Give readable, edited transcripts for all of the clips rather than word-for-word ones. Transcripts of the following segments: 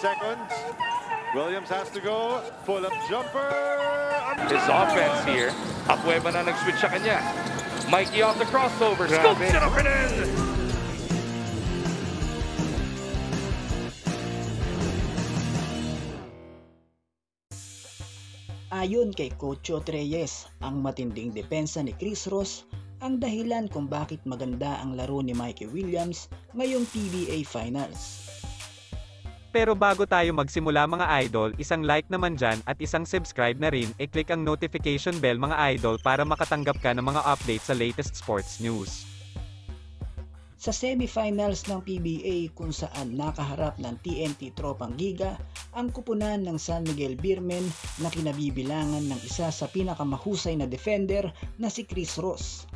seconds. Williams has to go. Pull-up jumper. His offense here. Abueva na nag-switch sa kanya. Mikey off the crossover. Scoops it up and in. Ayon kay Coach Chot Reyes, ang matinding depensa ni Chris Ross ang dahilan kung bakit maganda ang laro ni Mikey Williams ngayong PBA Finals. Pero bago tayo magsimula mga idol, isang like naman dyan at isang subscribe na rin, i-click ang notification bell mga idol para makatanggap ka ng mga update sa latest sports news. Sa semifinals ng PBA kung saan nakaharap ng TNT Tropang Giga, ang kupunan ng San Miguel Beermen na kinabibilangan ng isa sa pinakamahusay na defender na si Chris Ross.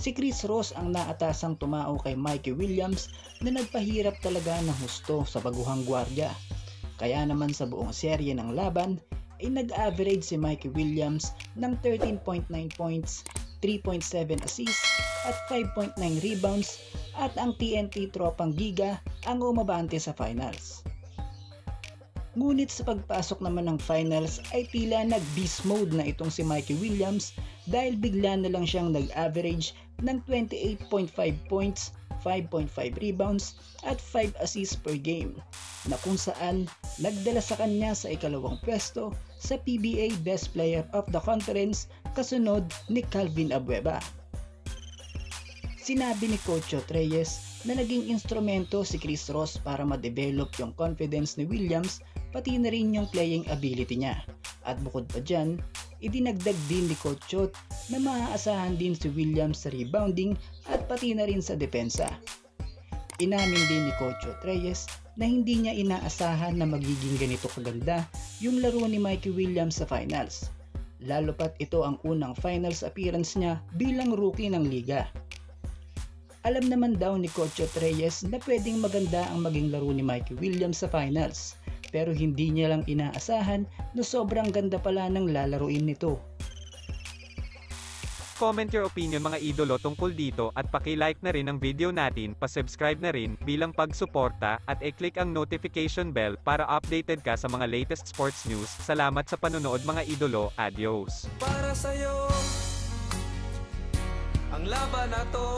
Si Chris Ross ang naatasang tumao kay Mikey Williams na nagpahirap talaga ng husto sa baguhang gwardiya. Kaya naman sa buong serye ng laban ay nag-average si Mikey Williams ng 13.9 points, 3.7 assists at 5.9 rebounds at ang TNT Tropang Giga ang umabante sa finals. Ngunit sa pagpasok naman ng finals ay tila nag-beast mode na itong si Mikey Williams dahil bigla na lang siyang nag-average ng 28.5 points, 5.5 rebounds at 5 assists per game na kung saan nagdala sa kanya sa ikalawang pwesto sa PBA Best Player of the Conference kasunod ni Calvin Abueva. Sinabi ni Coach Chot Reyes na naging instrumento si Chris Ross para ma-develop yung confidence ni Williams pati na rin yung playing ability niya. At bukod pa dyan, idinagdag din ni Coach Chot na maaasahan din si Williams sa rebounding at pati na rin sa depensa. Inamin din ni Coach Chot Reyes na hindi niya inaasahan na magiging ganito kaganda yung laro ni Mikey Williams sa finals. Lalo pat ito ang unang finals appearance niya bilang rookie ng liga. Alam naman daw ni Coach Chot Reyes na pwedeng maganda ang maging laro ni Mikey Williams sa finals, pero hindi niya lang inaasahan na sobrang ganda pala ng lalaruin nito. Comment your opinion mga idolo tungkol dito at paki-like na rin ang video natin, pa-subscribe na rin bilang pagsuporta at i-click ang notification bell para updated ka sa mga latest sports news. Salamat sa panonood mga idolo. Adios. Para sa iyo ang laban na to.